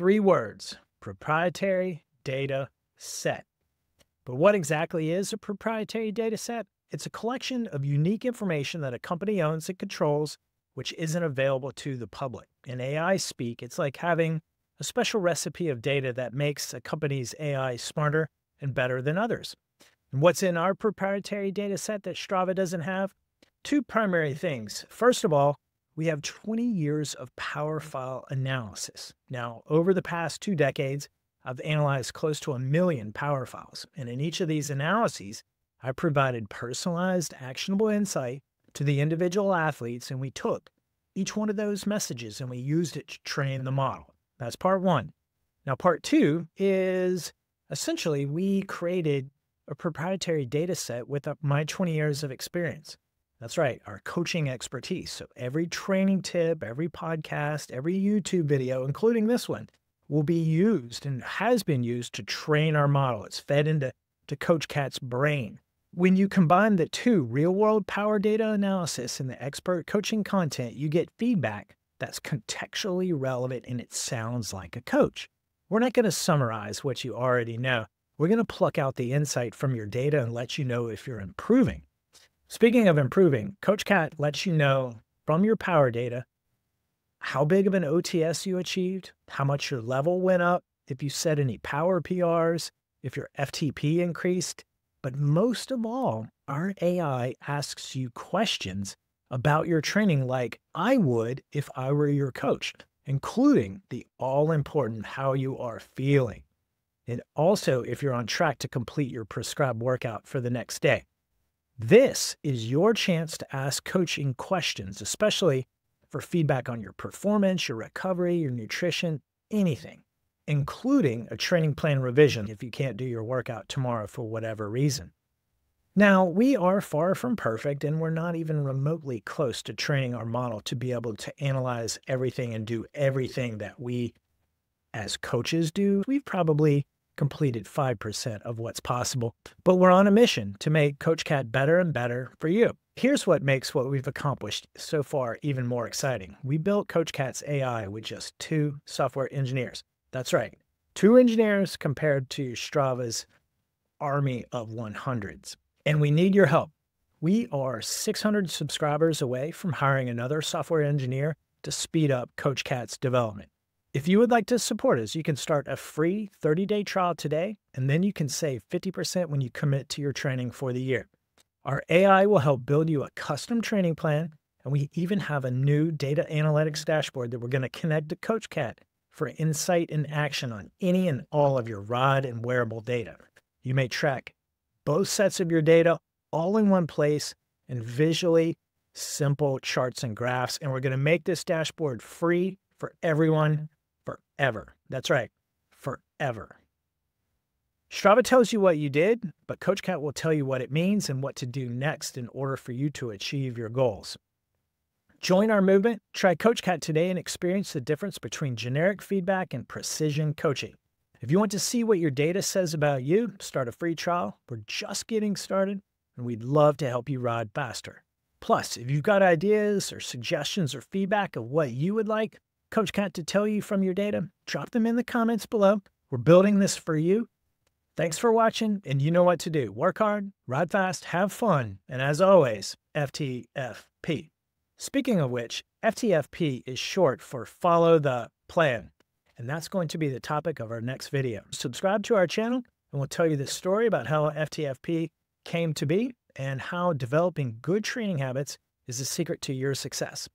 Three words: proprietary data set. But what exactly is a proprietary data set? It's a collection of unique information that a company owns and controls, which isn't available to the public. In AI speak, it's like having a special recipe of data that makes a company's AI smarter and better than others. And what's in our proprietary data set that Strava doesn't have? Two primary things. First of all, we have 20 years of power file analysis. Now, over the past 2 decades, I've analyzed close to 1 million power files. And in each of these analyses, I provided personalized, actionable insight to the individual athletes, and we took each one of those messages and we used it to train the model. That's part one. Now, part two is essentially we created a proprietary data set with my 20 years of experience. That's right, our coaching expertise. So every training tip, every podcast, every YouTube video, including this one, will be used and has been used to train our model. It's fed into CoachCat's brain. When you combine the two, real-world power data analysis and the expert coaching content, you get feedback that's contextually relevant and it sounds like a coach. We're not going to summarize what you already know. We're going to pluck out the insight from your data and let you know if you're improving. Speaking of improving, CoachCat lets you know from your power data how big of an OTS you achieved, how much your level went up, if you set any power PRs, if your FTP increased. But most of all, our AI asks you questions about your training like I would if I were your coach, including the all-important how you are feeling, and also if you're on track to complete your prescribed workout for the next day. This is your chance to ask coaching questions, especially for feedback on your performance, your recovery, your nutrition, anything, including a training plan revision if you can't do your workout tomorrow for whatever reason. Now, we are far from perfect, and we're not even remotely close to training our model to be able to analyze everything and do everything that we as coaches do. We've probably completed 5% of what's possible, but we're on a mission to make CoachCat better and better for you. Here's what makes what we've accomplished so far even more exciting. We built CoachCat's AI with just 2 software engineers. That's right, 2 engineers compared to Strava's army of 100s. And we need your help. We are 600 subscribers away from hiring another software engineer to speed up CoachCat's development. If you would like to support us, you can start a free 30-day trial today, and then you can save 50% when you commit to your training for the year. Our AI will help build you a custom training plan, and we even have a new data analytics dashboard that we're going to connect to CoachCat for insight and action on any and all of your rod and wearable data. You may track both sets of your data all in one place in visually simple charts and graphs, and we're going to make this dashboard free for everyone. Forever. That's right, forever. Strava tells you what you did, but CoachCat will tell you what it means and what to do next in order for you to achieve your goals. Join our movement. Try CoachCat today and experience the difference between generic feedback and precision coaching. If you want to see what your data says about you, start a free trial. We're just getting started, and we'd love to help you ride faster. Plus, if you've got ideas or suggestions or feedback of what you would like CoachCat to tell you from your data, drop them in the comments below. We're building this for you. Thanks for watching, and you know what to do. Work hard, ride fast, have fun, and as always, FTFP. Speaking of which, FTFP is short for Follow the Plan, and that's going to be the topic of our next video. Subscribe to our channel, and we'll tell you the story about how FTFP came to be and how developing good training habits is the secret to your success.